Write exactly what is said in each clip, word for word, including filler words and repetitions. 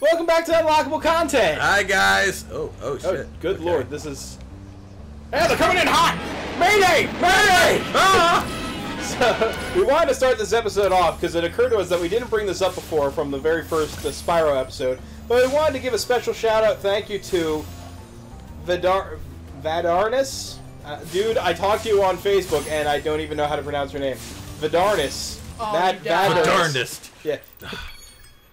Welcome back to Unlockable Content. Hi guys. Oh, oh shit. Oh, good okay. Lord, this is. Yeah, they're coming in hot. Mayday! Mayday! Ah! So we wanted to start this episode off because it occurred to us that we didn't bring this up before from the very first the Spyro episode, but we wanted to give a special shout out, thank you to Vadar Vadarnus. Uh, dude, I talked to you on Facebook, and I don't even know how to pronounce your name. Vadarnus. Oh, Mad Vadarnus. Yeah.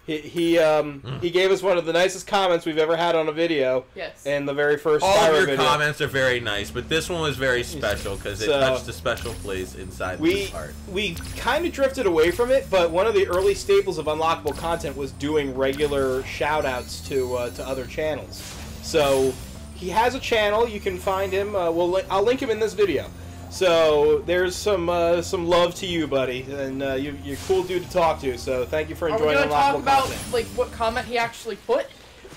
He he um mm. he gave us one of the nicest comments we've ever had on a video. Yes. And the very first All Spyro of your video. Comments are very nice, but this one was very special because it so, touched a special place inside we, the heart. We kind of drifted away from it, but one of the early staples of Unlockable Content was doing regular shout-outs to uh, to other channels. So he has a channel. You can find him. Uh, we'll li I'll link him in this video. So there's some uh, some love to you, buddy, and uh, you, you're a cool dude to talk to. So thank you for enjoying the Unlockable Content. Are we going to talk about like what comment he actually put?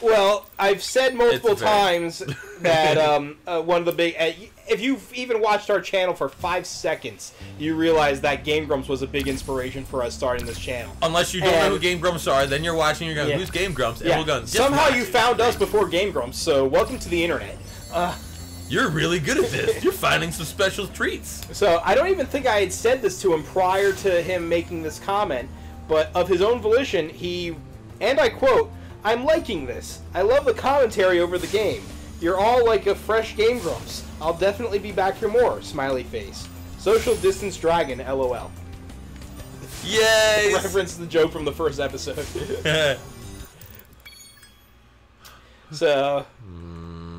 Well, I've said multiple times that um, uh, one of the big. Uh, if you've even watched our channel for five seconds, you realize that Game Grumps was a big inspiration for us starting this channel. Unless you don't and, know who Game Grumps are, then you're watching. You're going, yeah. Who's Game Grumps? And yeah. we're going. Somehow you found us before Game Grumps, so welcome to the internet. Uh, You're really good at this. You're finding some special treats. So I don't even think I had said this to him prior to him making this comment, but of his own volition, he, and I quote, "I'm liking this. I love the commentary over the game. You're all like a fresh Game Grumps. I'll definitely be back for more, smiley face. Social distance dragon, LOL." Yay! Reference the joke from the first episode. So...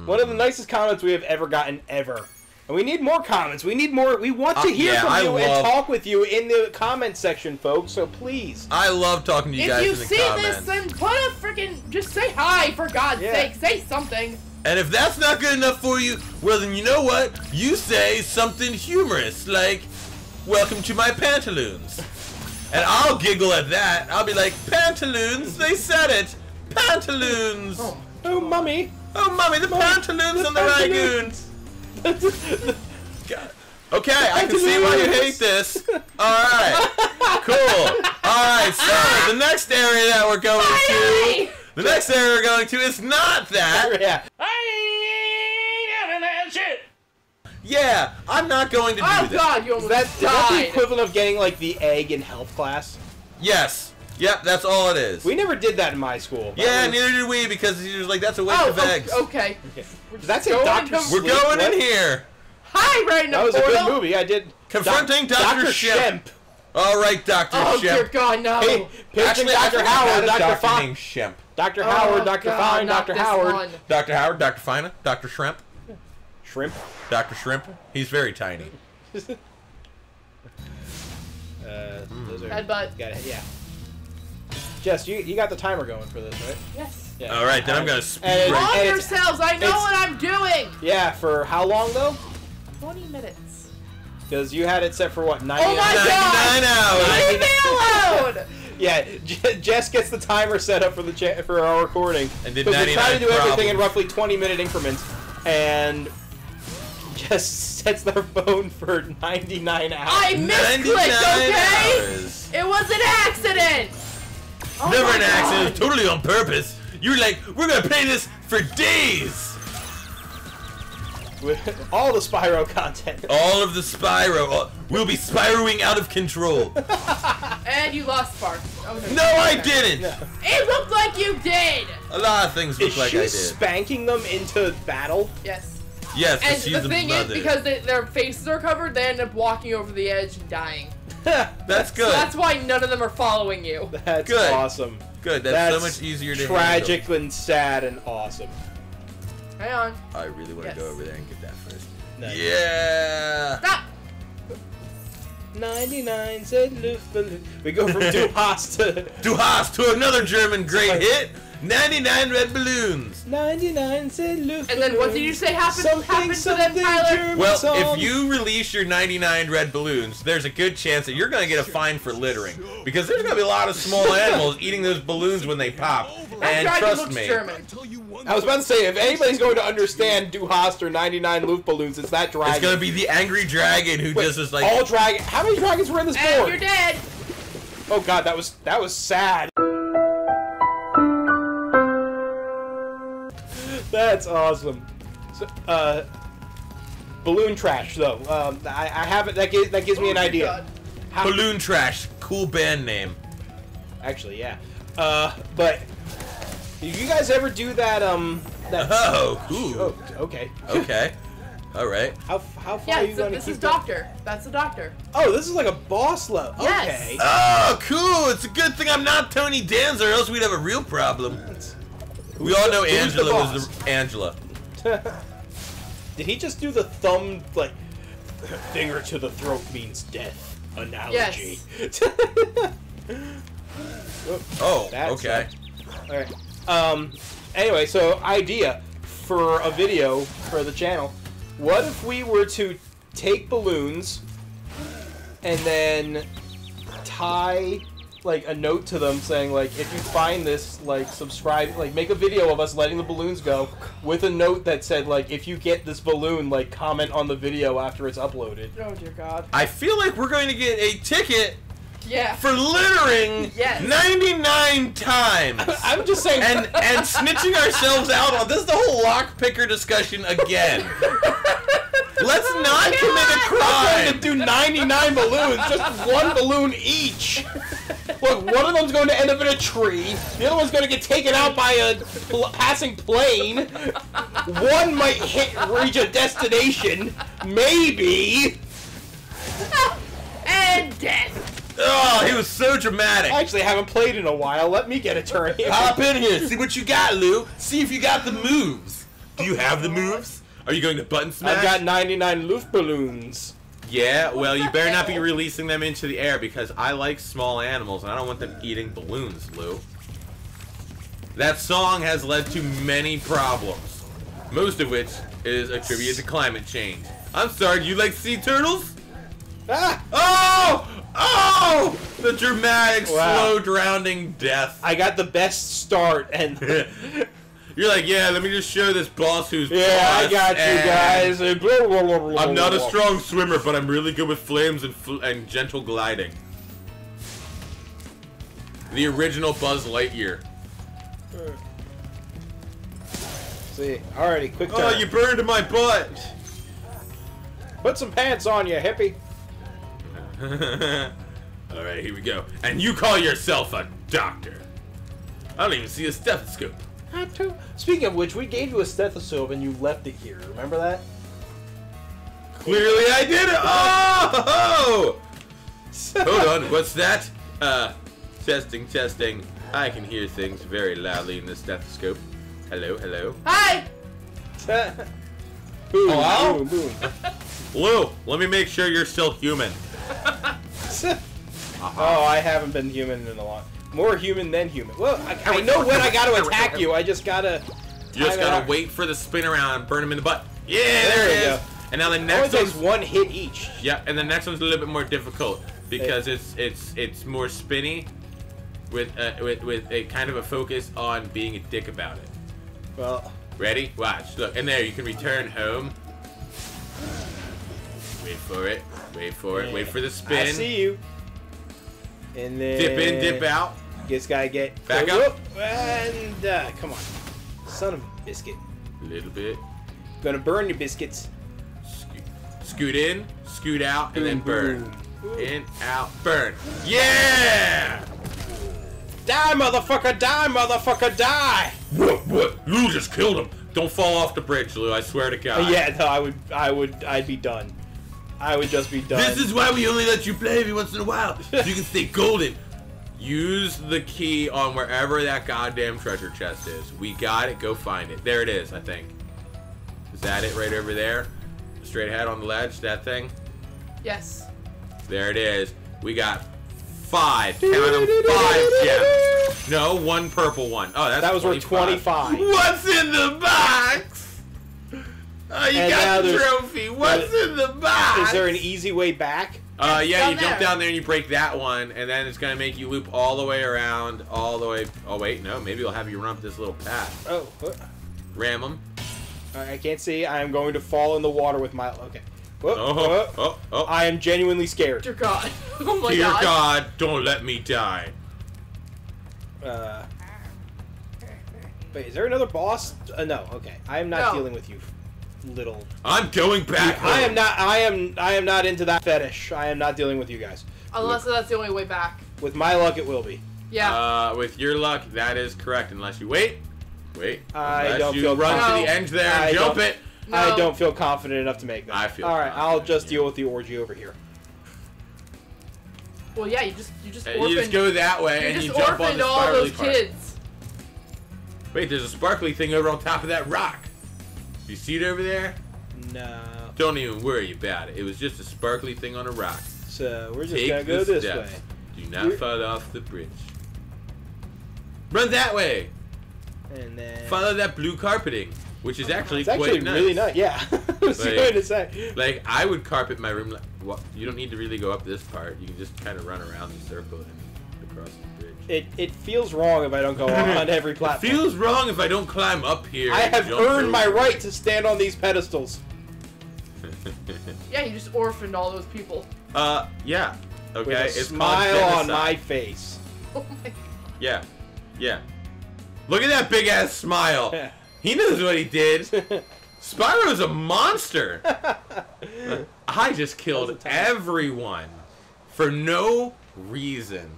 one of the nicest comments we have ever gotten, ever. And we need more comments. We need more. We want to uh, hear yeah, from I you love... and talk with you in the comment section, folks. So please. I love talking to you if guys you in the comments. If you see this, then put a freaking... just say hi, for God's yeah. sake. Say something. And if that's not good enough for you, well, then you know what? You say something humorous, like, "Welcome to my pantaloons." And I'll giggle at that. I'll be like, "Pantaloons, they said it. Pantaloons." Oh, oh mummy. Oh, mommy, the pantaloons on the ragoons! God. Okay, I can see why you hate this. Alright. Cool. Alright, so the next area that we're going to... the next area we're going to is not that! Yeah. I ain't having that shit! Yeah, I'm not going to do that. Oh, God, you almost died! Is that the equivalent of getting, like, the egg in health class? Yes. Yep, that's all it is. We never did that in my school. Yeah, was... neither did we, because he was like, that's a waste oh, of eggs. Oh, okay. okay. That's a Doctor Sleep. We're going what? in here. Hi, right now. That was a good movie. I did. Confronting Do Doctor Shemp. All right, Doctor Shemp. Oh, Shemp. Dear God, no. Hey, actually, Doctor Howard, Doctor Fine. Shemp. Doctor Howard, Doctor Fine, Doctor Howard. Doctor Howard, Doctor Fine, Doctor Shrimp. Shrimp? Doctor Shrimp. He's very tiny. uh, those are... Headbutt. Got it, yeah. Jess, you, you got the timer going for this, right? Yes. Yeah. All right, then I'm going to speed and, right. and yourselves! I know what I'm doing! Yeah, for how long, though? twenty minutes. Because you had it set for, what, ninety hours? Oh, my God! ninety-nine hours! Leave me alone! Yeah, Jess gets the timer set up for the cha for our recording. And did ninety-nine we try to do problems. Everything in roughly twenty-minute increments, and... just sets their phone for ninety-nine hours. I misclicked, okay? Hours. It was an accident! Oh Never an accident, totally on purpose. You're like, we're gonna play this for days. With all the Spyro content. All of the Spyro. All, we'll be Spyroing out of control. And you lost Spark. Oh, no, no I okay. didn't. No. It looked like you did. A lot of things look like I did. Is she spanking them into battle? Yes. Yes. And she's the thing the is, because they, their faces are covered, they end up walking over the edge and dying. That's good. So that's why none of them are following you. That's good. Awesome. Good. That's, that's so much easier to tragic handle. And sad and awesome. Hang on. I really want yes. to go over there and get that first. No. Yeah. Stop. ninety-nine said Luftballoon. We go from Du Hast to Du Hast to another German great Sorry. hit. ninety-nine red balloons. ninety-nine said Luftballoon. And then what did you say happened, something, happened to them, Tyler? German well, song. If you release your ninety-nine red balloons, there's a good chance that you're going to get a fine for littering. Because there's going to be a lot of small animals eating those balloons when they pop. And trust me. German. I was about to say, if anybody's going to understand Du Hast or ninety-nine Luftballoons, it's that dragon. It's going to be the angry dragon who Wait, just is like... all dragon. How many dragons were in this and board? You're dead. Oh, God, that was that was sad. Thank you. That's awesome. So, uh, balloon trash, though. Um, I, I haven't. That gives that gives oh me an idea. How, balloon trash, cool band name. Actually, yeah. Uh, but did you guys ever do that? Um, that. Oh, cool. Oh, okay. Okay. All right. How how far yeah, are you so going to keep? Yeah, this is doctor. That? That's the doctor. Oh, this is like a boss level. Yes. Okay. Oh, cool. It's a good thing I'm not Tony Danza, or else we'd have a real problem. We all know Angela was the Angela. Did he just do the thumb like finger to the throat means death analogy? Yes. Oh, that's okay. All right. Um. Anyway, so idea for a video for the channel. What if we were to take balloons and then tie like a note to them saying like, if you find this, like, subscribe, like, make a video of us letting the balloons go with a note that said like, if you get this balloon, like, comment on the video after it's uploaded. Oh dear God. I feel like we're going to get a ticket. Yeah. For littering yes. ninety-nine times. I'm just saying. And and snitching ourselves out on this is the whole lockpicker discussion again. Let's not commit a crime. We're going to do ninety-nine balloons, just one balloon each. Look, one of them's going to end up in a tree. The other one's going to get taken out by a pl passing plane. One might hit reach a destination, maybe. And death. Oh, he was so dramatic. I actually haven't played in a while. Let me get a turn here. Hop in here. See what you got, Lou. See if you got the moves. Do you have the moves? Are you going to button smash? I've got ninety-nine Luftballoons. Yeah, well, you better not be releasing them into the air because I like small animals and I don't want them eating balloons, Lou. That song has led to many problems, most of which is attributed to climate change. I'm sorry, do you like sea turtles? Ah! Oh! Oh! The dramatic, wow. Slow drowning death. I got the best start, and you're like, yeah. Let me just show this boss who's yeah. I got you guys. Blah, blah, blah, blah, I'm not blah, a strong blah. swimmer, but I'm really good with flames and fl and gentle gliding. The original Buzz Lightyear. Uh, see, alrighty, quick turn. Oh, you burned my butt. Put some pants on, you hippie. Alright, here we go. And you call yourself a doctor. I don't even see a stethoscope. I do. Speaking of which, we gave you a stethoscope and you left it here. Remember that? Clearly I did it! Oh! Hold on, what's that? Uh, testing, testing. I can hear things very loudly in this stethoscope. Hello, hello. Hi! Boom, oh, boom, boom. Lou, let me make sure you're still human. Oh, I haven't been human in a long. More human than human. Well, I, I know when I gotta attack you. I just gotta. You just gotta wait for the spin around and burn him in the butt. Yeah, there, there it is. Go. And now the next one's one hit each. Yeah, and the next one's a little bit more difficult because hey. it's it's it's more spinny, with uh, with with a kind of a focus on being a dick about it. Well. Ready? Watch. Look, and there you can return home. Wait for it. Wait for it. Yeah. Wait for the spin. I see you. And then dip in, dip out. Just gotta get back go, up. Whoop, and uh, come on, son of a biscuit. A little bit. Gonna burn your biscuits. Scoot, scoot in, scoot out, boom, and then burn. Boom. In, out, burn. Yeah! Die, motherfucker! Die, motherfucker! Die! What? What? Lou just killed him. Don't fall off the bridge, Lou. I swear to God. Yeah, no, I would, I would, I'd be done. I would just be done. This is why we only let you play every once in a while. So you can stay golden. Use the key on wherever that goddamn treasure chest is. We got it. Go find it. There it is, I think. Is that it right over there? Straight ahead on the ledge, that thing? Yes. There it is. We got five. Count them, five gems. No, one purple one. Oh, that's That was worth twenty-five. What's in the box? Oh, you and got the trophy. What's in the box? Is there an easy way back? Uh, yeah, down you there. jump down there and you break that one, and then it's gonna make you loop all the way around, all the way. Oh wait, no, maybe we'll have you run up this little path. Oh, what? Ram them. All right, I can't see. I am going to fall in the water with my. Okay. Whoop, oh, whoop. Oh, oh. I am genuinely scared. Dear God. Oh my Dear God. Dear God, don't let me die. Uh. Wait, is there another boss? Uh, no, okay. I am not no. dealing with you, little... I'm going back home. I am not, I am, I am not into that fetish. I am not dealing with you guys. Unless with, that's the only way back. With my luck, it will be. Yeah. Uh, with your luck, that is correct. Unless you wait. Wait. I don't you feel run no. to the end there and I jump it. No. I don't feel confident enough to make that. I feel All right, I'll just deal with the orgy over here. Well, yeah, you just you just orphaned, you just go that way you and you jump on the all those kids. Part. Wait, there's a sparkly thing over on top of that rock. You see it over there? No. Don't even worry about it. It was just a sparkly thing on a rock. So we're just Take gonna go this steps. way. Do not we're... fall off the bridge. Run that way. And then follow that blue carpeting, which is actually it's actually quite nice. really nice. Yeah. Like, to say. like I would carpet my room. Like, well, you don't need to really go up this part. You can just kind of run around in a circle and across the bridge. It it feels wrong if I don't go on every platform. It feels wrong if I don't climb up here. I have earned through. my right to stand on these pedestals. Yeah, you just orphaned all those people. Uh, yeah. Okay. With a it's smile on my face. Oh my God. Yeah, yeah. Look at that big ass smile. Yeah. He knows what he did. Spyro's a monster! I just killed everyone for no reason.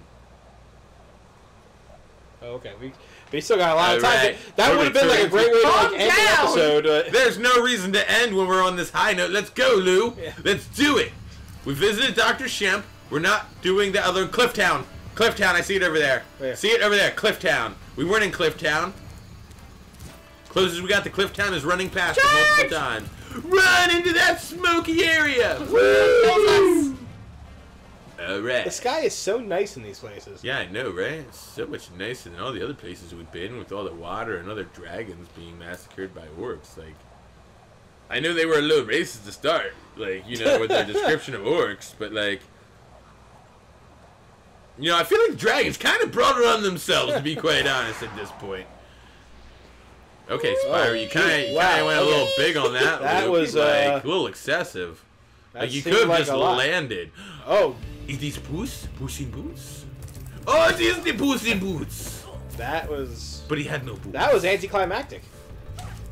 Okay, we, we still got a lot of time. Right. That would have been like a great way to like, end the episode. Uh, There's no reason to end when we're on this high note. Let's go, Lou. Yeah. Let's do it. We visited Doctor Shemp. We're not doing the other Clifftown. Clifftown, I see it over there. Oh, yeah. See it over there, Clifftown. We weren't in Clifftown. Closest we got to Clifftown is running past Charge! multiple times. Run into that smoky area! Woo! Alright. The sky is so nice in these places. Yeah, I know, right? It's so much nicer than all the other places we've been with all the water and other dragons being massacred by orcs. Like, I know they were a little racist to start, like, you know, with their description of orcs, but like, you know, I feel like dragons kind of brought it on themselves, to be quite honest, at this point. Okay, Spyro, you kind of wow. went a little big on that. That Luke. was uh, like, a little excessive. Like, you could have like just landed. Oh, is this Puss? Puss in Boots? Oh, it is the Puss in Boots. That was. But he had no boots. That was anticlimactic.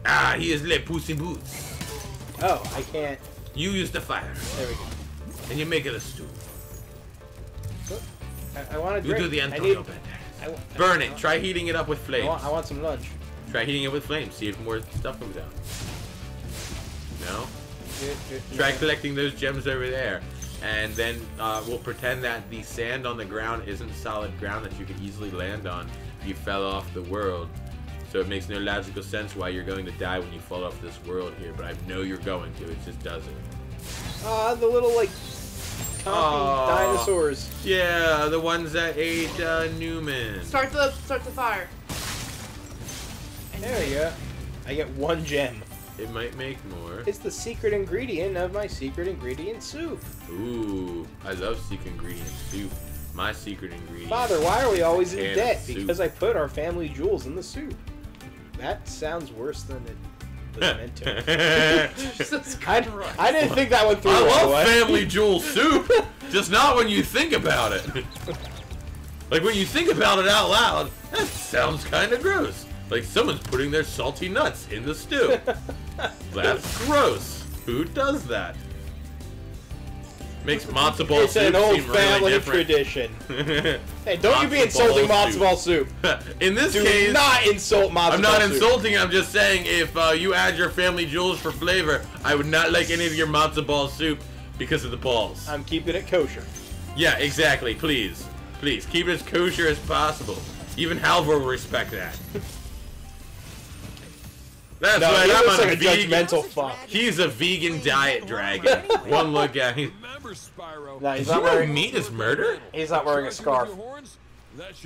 Ah, he is le Puss in Boots. Oh, I can't. You use the fire. There we go. And you make it a stew. I, I want to drink. You do the Antonio Banderas. Need... Burn I it. Want... Try heating it up with flames. I want, I want some lunch. Try heating it with flames, see if more stuff comes out. No? Try collecting those gems over there. And then uh, we'll pretend that the sand on the ground isn't solid ground that you could easily land on if you fell off the world. So it makes no logical sense why you're going to die when you fall off this world here, but I know you're going to, it just doesn't. Ah, uh, the little, like, oh, dinosaurs. Yeah, the ones that ate uh, Newman. Start the, start the fire. There you go. I get one gem. It might make more. It's the secret ingredient of my secret ingredient soup. Ooh, I love secret ingredient soup. My secret ingredient. Father, why are we always in debt? Soup. Because I put our family jewels in the soup. That sounds worse than it was meant to. I, I didn't think that went through. I love way. family jewel soup, just not when you think about it. Like when you think about it out loud, that sounds kind of gross. Like someone's putting their salty nuts in the stew. That's gross. Who does that? Makes matzo ball it's soup It's an old seem family really tradition. Hey, don't matzo you be insulting matzo ball soup. In this Do case, not insult matzo ball soup. I'm not insulting. I'm just saying if uh, you add your family jewels for flavor, I would not like any of your matzo ball soup because of the balls. I'm keeping it kosher. Yeah, exactly. Please, please keep it as kosher as possible. Even Halvor will respect that. That's no, right. He I'm looks like a vegan. judgmental fuck. He's a vegan diet dragon. One look at him. No, he's not wearing meat is murder. He's not wearing a scarf.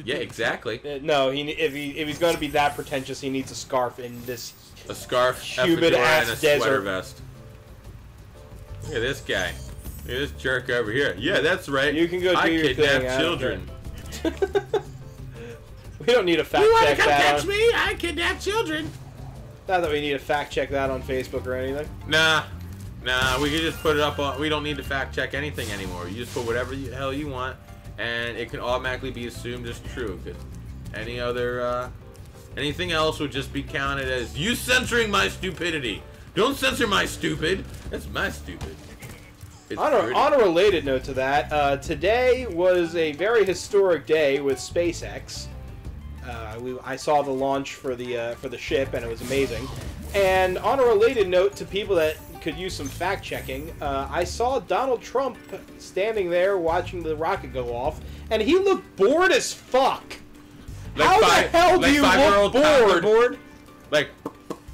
Yeah, exactly. Uh, no, he if he if he's going to be that pretentious, he needs a scarf in this a scarf, humid ass and a desert sweater vest. Look at this guy. Look at this jerk over here. Yeah, that's right. You can go do I your kidnap thing, children. We don't need a fact check. You want to come catch me? I kidnap children. Not that we need to fact check that on Facebook or anything. Nah, nah, we can just put it up on, we don't need to fact check anything anymore. You just put whatever the hell you want, and it can automatically be assumed as true. Cause any other uh, Anything else would just be counted as you censoring my stupidity. Don't censor my stupid. That's my stupid. It's on, a, on a related note to that, uh, today was a very historic day with SpaceX. Uh, we, I saw the launch for the uh, for the ship, and it was amazing. And on a related note to people that could use some fact-checking, uh, I saw Donald Trump standing there watching the rocket go off, and he looked bored as fuck. Like How five, the hell like do you look bored? bored? Like,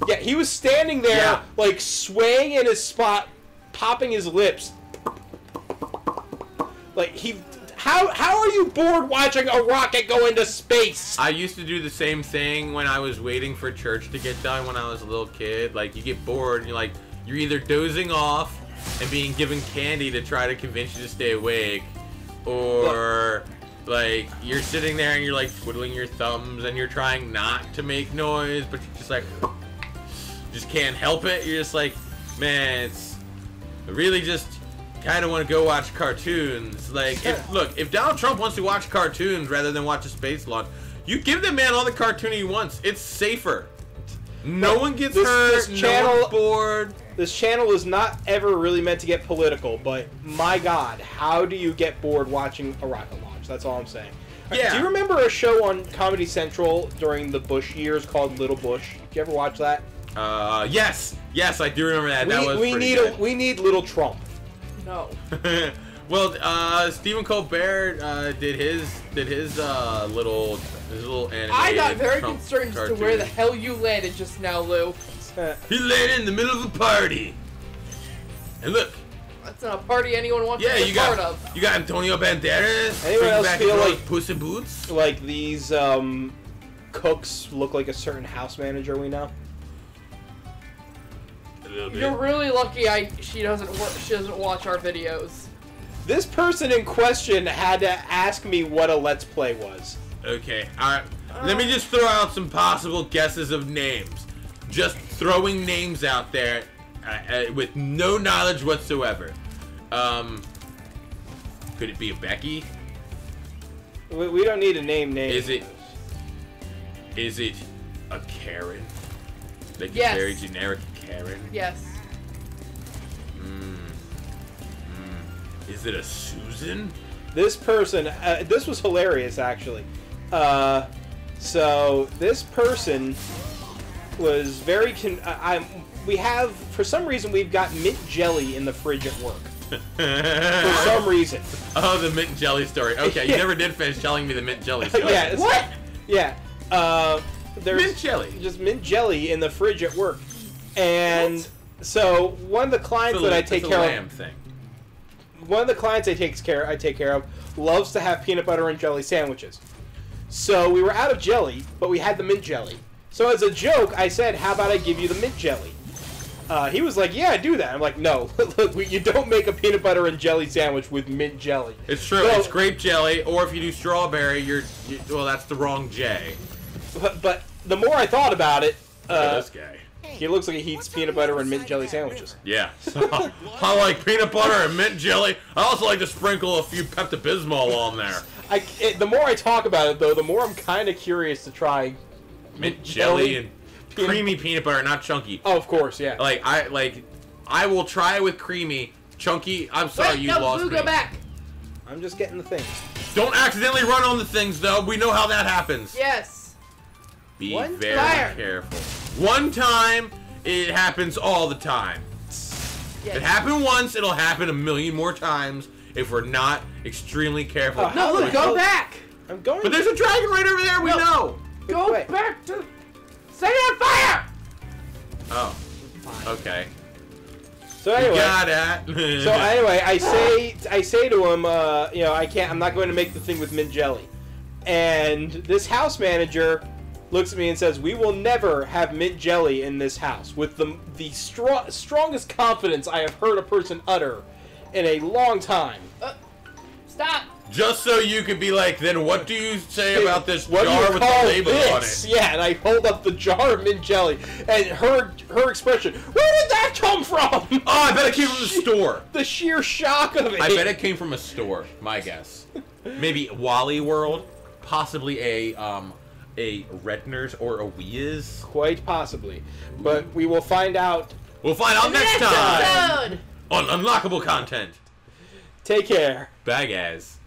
yeah, he was standing there, yeah. like swaying in his spot, popping his lips. Like he. How, how are you bored watching a rocket go into space? I used to do the same thing when I was waiting for church to get done when I was a little kid. Like, you get bored and you're like, you're either dozing off and being given candy to try to convince you to stay awake, or like you're sitting there and you're like twiddling your thumbs and you're trying not to make noise, but you're just like, just can't help it. You're just like, man, it's really just... kind of want to go watch cartoons. Like, if, look, if Donald Trump wants to watch cartoons rather than watch a space launch, you give the man all the cartoon he wants. It's safer. No one gets hurt. This channel bored. This channel is not ever really meant to get political, but my God, how do you get bored watching a rocket launch? That's all I'm saying. Yeah. Do you remember a show on Comedy Central during the Bush years called Little Bush? Did you ever watch that? Uh, yes, yes, I do remember that. We, that was we need a, we need Little Trump. No. Well, uh, Stephen Colbert uh, did his did his uh, little his little animated I got very Trump concerned cartoon. As to where the hell you landed just now, Lou. He landed in the middle of a party. And look. That's not a party anyone wants yeah, to be a part got, of. You got Antonio Banderas. Anyone else back feel like Puss in Boots? Like these um, cooks look like a certain house manager we know. You're really lucky. I she doesn't she doesn't watch our videos. This person in question had to ask me what a Let's Play was. Okay, all right. Uh, Let me just throw out some possible guesses of names. Just throwing names out there uh, uh, with no knowledge whatsoever. Um, could it be a Becky? We, we don't need a name. Name. Is it? Is it a Karen? Like yes. a very generic. Karen? Yes. Mm. Mm. Is it a Susan? This person, uh, this was hilarious actually. Uh, so this person was very. Con I, I we have for some reason we've got mint jelly in the fridge at work. For some reason. Oh, the mint jelly story. Okay, you never did finish telling me the mint jelly story. Yeah. What? Yeah. Uh, there's mint jelly. Just mint jelly in the fridge at work. And what? So one of the clients a, that I take care lamb of, thing. one of the clients I take care I take care of loves to have peanut butter and jelly sandwiches. So we were out of jelly, but we had the mint jelly. So as a joke, I said, "How about I give you the mint jelly?" Uh, he was like, "Yeah, I do that." I'm like, "No, look, we, you don't make a peanut butter and jelly sandwich with mint jelly." It's true. So, it's grape jelly, or if you do strawberry, you're you, well, that's the wrong J. But, but the more I thought about it, uh, oh, this guy. He looks like he eats peanut butter and mint jelly sandwiches. Yeah. So, I like peanut butter and mint jelly. I also like to sprinkle a few Pepto-Bismol on there. I, it, the more I talk about it, though, the more I'm kind of curious to try mint jelly and peanut creamy peanut butter, not chunky. Oh, of course, yeah. Like I like, I will try with creamy, chunky. I'm sorry, Wait, you no, lost Luga me. Back. I'm just getting the things. Don't accidentally run on the things, though. We know how that happens. Yes. Be One very fire. careful. One time, it happens all the time. Yes. It happened once, it'll happen a million more times if we're not extremely careful. Uh, no, look, go back! I'm going But there's a dragon right over there, no. we know! Go Wait. back to... Set it on fire! Oh. Okay. So anyway... You got it. So anyway, I say, I say to him, uh, you know, I can't, I'm not going to make the thing with mint jelly. And this house manager... looks at me and says, "We will never have mint jelly in this house." With the the str strongest confidence I have heard a person utter in a long time. Uh, stop. Just so you could be like, then what do you say about this what jar with the label this? on it? Yeah, and I hold up the jar of mint jelly, and her her expression, where did that come from? Oh, I bet it came from the store. The sheer shock of it. I bet it came from a store. My guess, maybe Wally World, possibly a um. a Redner's or a Wee's? Quite possibly. But we will find out. We'll find out next time! On Unlockable Content! Take care. Bag ass.